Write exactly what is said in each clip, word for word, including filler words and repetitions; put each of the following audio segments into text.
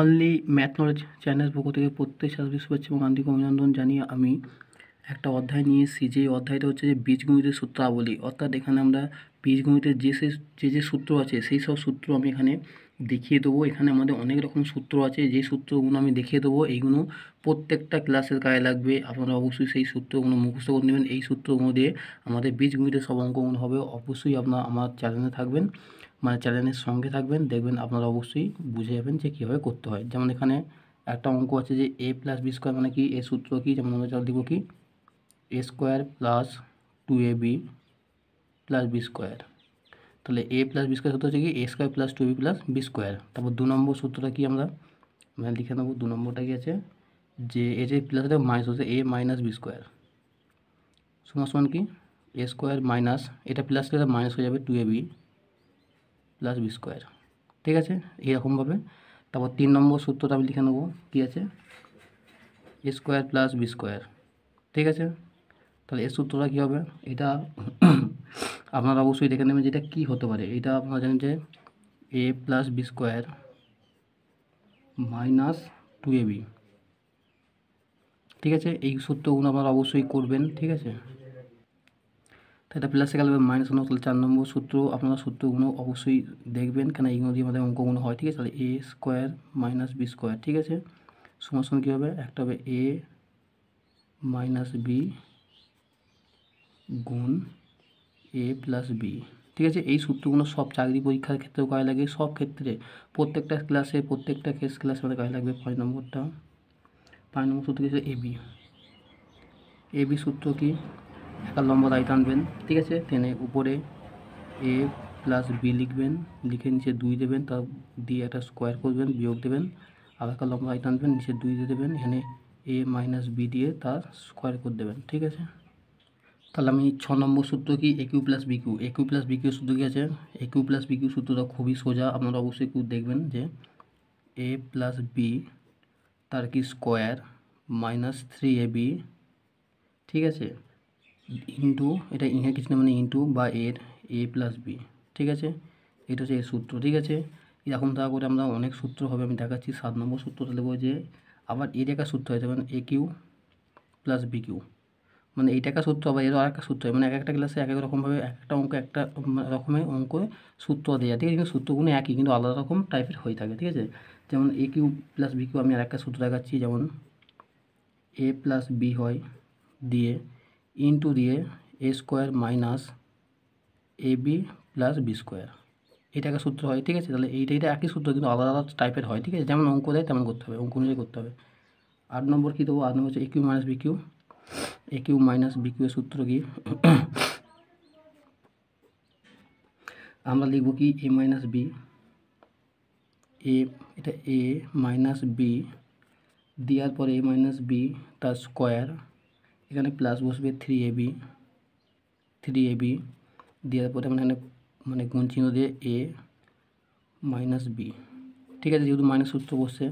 Only math knowledge channel পক্ষ থেকে প্রত্যেক ছাত্র শুভেচ্ছা এবং আন্তরিক অভিনন্দন জানিয়ে আমি একটা অধ্যায় নিয়ে এসেছি। যে অধ্যায়টা হচ্ছে যে বীজগণিতের সূত্রাবলী, অর্থাৎ এখানে আমরা বীজগণিতের যে যে যে সূত্র আছে সেই সব সূত্র আমি এখানে দেখিয়ে দেবো। এখানে আমাদের অনেক রকম সূত্র আছে, যে সূত্রগুলো আমি দেখিয়ে দেবো এইগুলো প্রত্যেকটা ক্লাসের গায়ে লাগবে। আপনারা অবশ্যই সেই সূত্রগুলো মুখস্থ করে নেবেন। এই সূত্রগুলো দিয়ে আমাদের বীজগণিতের সব অঙ্কগুলো হবে। অবশ্যই আপনারা আমার চ্যানেলে থাকবেন, মানে চ্যানেলের সঙ্গে থাকবেন, দেখবেন আপনারা অবশ্যই বুঝে যাবেন যে কীভাবে করতে হয়। যেমন এখানে একটা অঙ্ক আছে যে এ প্লাস বি স্কোয়ার মানে কি, এ সূত্র কী। যেমন আমরা চল দিব কি এ square plus two A B plus B square. তাহলে এ প্লাস বি স্কোয়ার সূত্র হচ্ছে কি এ square plus two B plus B square. তারপর দু নম্বর সূত্রটা কি আমরা মানে লিখে নেবো। দু নম্বরটা কি আছে যে এ যে প্লাস হচ্ছে মাইনাস হচ্ছে এ মাইনাস বি স্কোয়ার সমান সমান কি এ স্কোয়ার মাইনাস এটা প্লাস এটা মাইনাস হয়ে যাবে two A B plus B square. ঠিক আছে, এইরকমভাবে। তারপর তিন নম্বর সূত্রটা আমি লিখে নেবো কী আছে এ স্কোয়ার প্লাস বি স্কোয়ার। ঠিক আছে, তাহলে এর সূত্রটা কী হবে এটা আপনারা অবশ্যই দেখে নেবেন যেটা কী হতে পারে। এটা আপনারা জানেন যে এ plus B square minus two A B. ঠিক আছে, এই সূত্রগুলো আপনারা অবশ্যই করবেন। ঠিক আছে, তো এটা প্লাসে গেলে মাইনাস ওয়ান। তাহলে চার নম্বর সূত্র আপনারা সূত্রগুলো অবশ্যই দেখবেন, কেন এইগুলো দিয়ে আমাদের অঙ্কগুলো হয়। ঠিক আছে, তাহলে এ স্কোয়ার মাইনাস বি স্কোয়ার। ঠিক আছে, সমান সমান কী হবে একটা হবে এ মাইনাস বি গুণ এ প্লাস বি। ঠিক আছে, এই সূত্রগুলো সব চাকরি পরীক্ষার ক্ষেত্রেও কাজে লাগে, সব ক্ষেত্রে প্রত্যেকটা ক্লাসে প্রত্যেকটা কেস ক্লাসে আমাদের কাজে লাগবে। পাঁচ নম্বরটা পাঁচ নম্বর সূত্র হচ্ছে এ বি। এ বি সূত্র কি একটা লম্বা দায়িত্ব আনবেন। ঠিক আছে, টেনে উপরে এ প্লাস বি লিখবেন, লিখে নিচে দুই দেবেন, তার দিয়ে একটা স্কোয়ার করবেন, বিয়োগ দেবেন, আর একটা লম্বা দায়িত্ব আনবেন, নিচে দুই দিয়ে দেবেন, এখানে এ মাইনাস বি দিয়ে তার স্কোয়ার করে দেবেন। ঠিক আছে, তাহলে আমি ছ নম্বর সূত্র কি এ কিউ প্লাস বি কিউ। এ কিউ প্লাস বি কিউ সূত্র কী আছে এ কিউ প্লাস বি কিউ সূত্রটা খুবই সোজা। আপনারা অবশ্যই একটু দেখবেন যে এ প্লাস বি তার কি square minus three A B. ঠিক আছে, ইন্টু এটা ইহে কিছু না মানে ইন্টু বা এর এ প্লাস বি। ঠিক আছে, এটা হচ্ছে এর সূত্র। ঠিক আছে, এরকম দেখা করে আমরা অনেক সূত্র হবে। আমি দেখাচ্ছি সাত নম্বর সূত্রটা দেবো যে আবার এর একটা সূত্র হয়, যেমন এ কিউ প্লাস বি কিউ মানে এইটা একটা সূত্র, আবার এরও আর একটা সূত্র হয়। মানে এক একটা ক্লাসে এক এক রকমভাবে এক একটা অঙ্ক একটা রকমের অঙ্ক সূত্র দেওয়া। ঠিক আছে, কিন্তু সূত্রগুলো একই কিন্তু আলাদা রকম টাইপের হয়ে থাকে। ঠিক আছে, যেমন এ কিউ প্লাস বি কিউ আমি আর একটা সূত্র দেখাচ্ছি, যেমন এ প্লাস বি হয় দিয়ে ইন্টু দিয়ে এ square minus A B plus B square, এটা একটা সূত্র হয়। ঠিক আছে, তাহলে এইটা এটা একই সূত্র কিন্তু আলাদা আলাদা টাইপের হয়। ঠিক আছে, যেমন অঙ্ক দেয় তেমন করতে হবে, অঙ্ক অনুযায়ী করতে হবে। আট নম্বর কী দেবো, আট নম্বর হচ্ছে এ কিউ মাইনাস বি কিউ। এ কিউ মাইনাস বি কিউ এর সূত্র কি আমরা লিখব কি এ মাইনাস বি এ এটা এ মাইনাস বি দেওয়ার পরে এ মাইনাস বি তার স্কোয়ার, এখানে প্লাস বসবে three A B three A B দেওয়ার পরে আমরা এখানে মানে গুণ চিহ্ন দিয়ে এ মাইনাস বি। ঠিক আছে, যেহেতু মাইনাস সূত্র বসছে,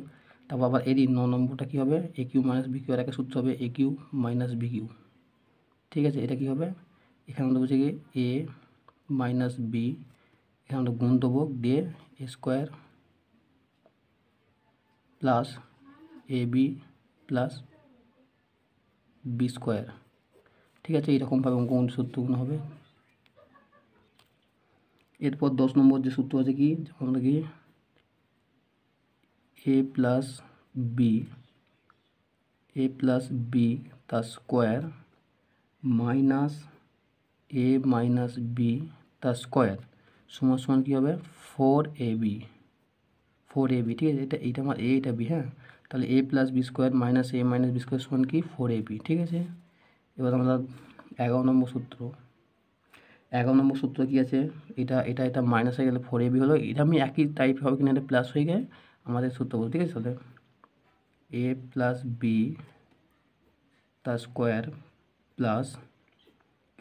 তারপর আবার এরই ন নম্বরটা কী হবে এ কিউ মাইনাস বি কিউ, আর একটা সূত্র হবে এ কিউ মাইনাস বি কিউ। ঠিক আছে, এটা কী হবে এখানে আমরা বলছি কি এ মাইনাস বি, এখানে আমরা গুণ দেবো দিয়ে এ square plus A B plus B square. ঠিক আছে, এইরকমভাবে অঙ্ক সূত্রগুলো হবে। এরপর দশ নম্বর যে সূত্র আছে কি আমরা কি এ plus B A plus B তার স্কোয়ার মাইনাস এ মাইনাস বি তার স্কোয়ার সমান সমান কী হবে four A B four A B. ঠিক আছে, এটা এইটা আমার এ এটা বি। হ্যাঁ, তাহলে এ প্লাস বি স্কোয়ার মাইনাস এ মাইনাস বি স্কোয়ার সমান কি ফোর এ বি। ঠিক আছে, এবার আমরা এগারো নম্বর সূত্র এগারো নম্বর সূত্র কী আছে এটা এটা এটা মাইনাস হয়ে গেলে ফোর এ বি হলো। এটা আমি একই টাইপ হবে কিনা এটা প্লাস হয়ে গেলে আমাদের সূত্র বলতে। ঠিক আছে, তাহলে এ প্লাস বি তার স্কোয়ার প্লাস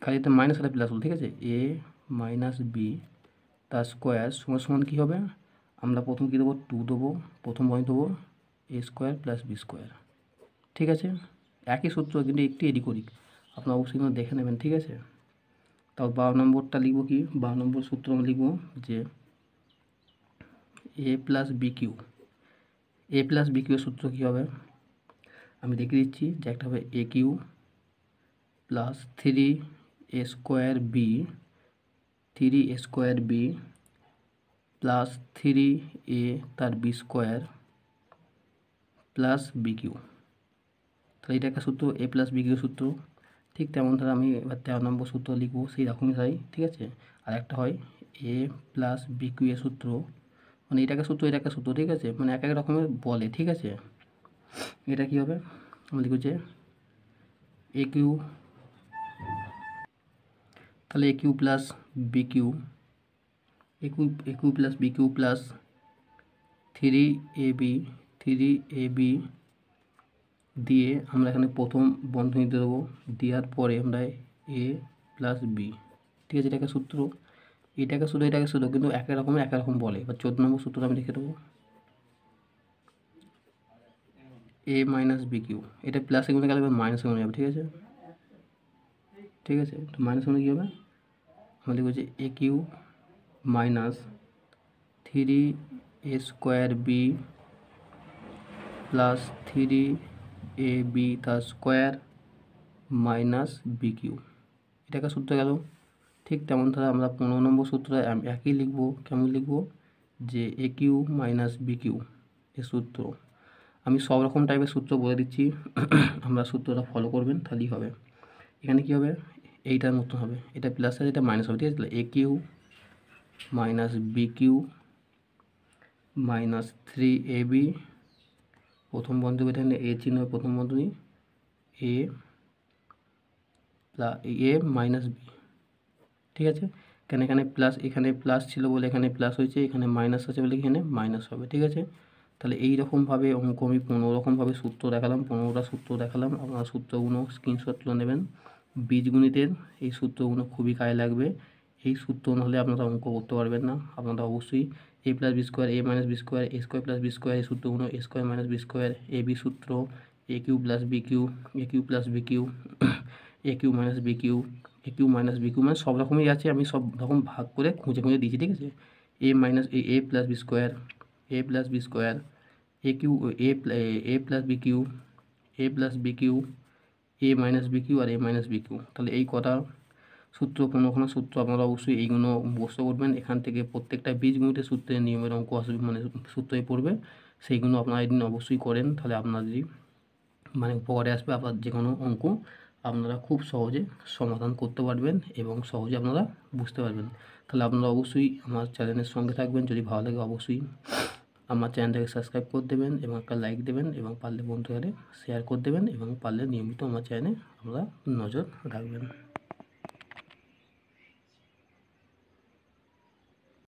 খালি তো মাইনাস হলে প্লাস হলো। ঠিক আছে, এ মাইনাস বি তার স্কোয়ার সমান সমান কী হবে আমরা প্রথম কী দেবো টু দেবো, প্রথম পয়েন্ট দেবো a square plus B square. ঠিক আছে, একই সূত্র কিন্তু একটু এদিক ওদিক আপনার অবশ্যই দেখে নেবেন। ঠিক আছে, তারপর বারো নম্বরটা লিখবো কি বারো নম্বর সূত্র আমরা লিখবো যে এ plus B cube a plus b cube सूत्र কি হবে আমি দেখিয়ে দিচ্ছি যে একটা হবে a cube plus three a square b three a square b plus three a तार b square plus b cube তাহলে এটা একটা सूत्र ए प्लस बी किউ सूत्र ठीक তেমন ধরে আমি তেরো নম্বর सूत्र লিখবো সেই রকমই তাই ঠিক আছে আর একটা হয় ए प्लस बी किউ এর सूत्र মানে এটাকে সূত্র এটাকে সূত্র ঠিক আছে মানে এক এক রকমের বলে ঠিক আছে এটা কি হবে আমরা লিখব যে a কিউ তাহলে a cube plus b cube a cube a cube plus b cube plus three a b three a b দিয়ে আমরা এখানে প্রথম বন্ধনী দেব দেওয়ার পরে আমরা a প্লাস b ঠিক আছে এটাকে সূত্র এটাকে শুধু এটাকে শুধু কিন্তু একই রকম একই রকম বলে বা চৌদ্দ নম্বর সূত্রটা আমি লিখে দেব a - bq এটা প্লাস এ গুণে গেলে মাইনাস এ গুণে হবে ঠিক আছে ঠিক আছে তো মাইনাস গুণে কি হবে আমরা লিখব যে aq - three a square b + three a b তার স্কয়ার - bq এটাকে সূত্র গেল ठीक तेमन धरा आमरा पंद्रह नम्बर सूत्र एक ही लिखब केमन लिखब जे ए किউ माइनस बी किউ ए सूत्र आमी सब रकम टाइपेर सूत्र बोले दिच्छी आमरा सूत्रटा फलो करबेन ताहलेई होबे एखाने कि होबे एइटार मतो होबे एटा प्लस आर एटा माइनस होबे ठीक आछे a cube minus b cube minus three a b प्रथम बন্ধনী एखाने ए चिन्ह प्रथम बন্ধনী a plus a minus b ठीक है क्या एखे प्लस एखे प्लस छो एखे प्लस होने माइनस आखने माइनस हो ठीक है तेल यही रकम भाव अंक हमें पंद्रह रकम भाव सूत्र देखालम पंद्रह सूत्र देखालम अपना सूत्रगुलो स्क्रीनशॉट तुले नेबेन बीजगणितर ये सूत्रगुलो खूब काजे लागे ये सूत्र ना अपना अंक करते ना अपना अवश्य a plus b square a minus b square a square plus b square सूत्रगुलो a square minus b square a b सूत्र a cube plus b cube a cube plus b cube a cube minus b cube a cube minus b cube मैं सब रकम ही आम सब रकम भाग कर खुजे खुजे दीजिए ठीक है a minus a plus b square a plus b square a cube a plus b cube a plus b cube a minus b cube और ए माइनस बी किউ ताहले এই কটা सूत्र पंद्रह सूत्र अपना अवश्य এইগুলো মুখস্থ করবেন এখান থেকে প্রত্যেকটা বীজগণিতের सूत्र नियम अंक आस मैं सूत्र पड़े সেইগুলো আপনারা এই দিন अवश्य करें তাহলে আপনাদের মানে উপকারে আসবে আপনার যে কোনো অঙ্ক আপনারা খুব সহজে সমাধান করতে পারবেন এবং সহজে আপনারা বুঝতে পারবেন তাহলে আপনারা অবশ্যই আমার চ্যানেলের সঙ্গে থাকবেন যদি ভালো লাগে অবশ্যই আমার চ্যানেলটাকে সাবস্ক্রাইব করে দেবেন এবং একটা লাইক দেবেন এবং পারলে বন্ধুদের শেয়ার করে দেবেন এবং পারলে নিয়মিত আমার চ্যানেলে আপনারা নজর রাখবেন।